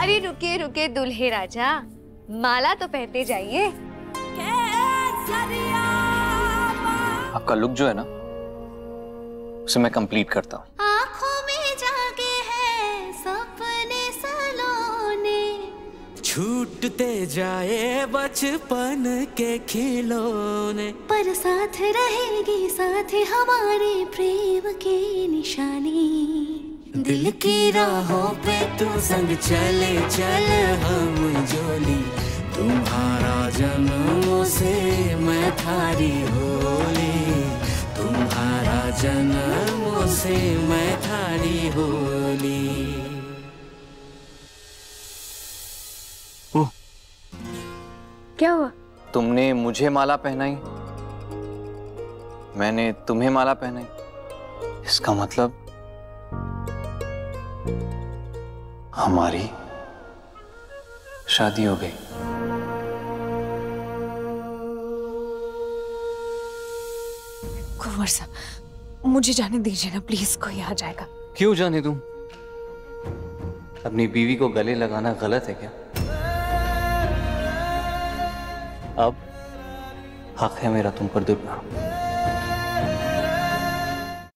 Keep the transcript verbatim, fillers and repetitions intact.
अरे रुके रुके दुल्हे राजा, माला तो पहनते जाइए। आपका लुक जो है ना, उसे मैं कंप्लीट करता हूँ। आँखों में जागे हैं सपने सलोने, छूटते जाए बचपन के खिलौने, पर साथ रहेगी साथ हमारे प्रेम के निशानी। दिल की राहों पे तू संग चले चल हम जोली, तुम्हारा जन्मों से मैं थारी होली, तुम्हारा जन्मों से मैं थारी होली। ओह, क्या हुआ? तुमने मुझे माला पहनाई, मैंने तुम्हें माला पहनाई, इसका मतलब हमारी शादी हो गई। कुंवर साहब, मुझे जाने दीजिए ना प्लीज, कोई आ जाएगा। क्यों जाने दूं? अपनी बीवी को गले लगाना गलत है क्या? अब हक है मेरा तुम पर दुर्गा।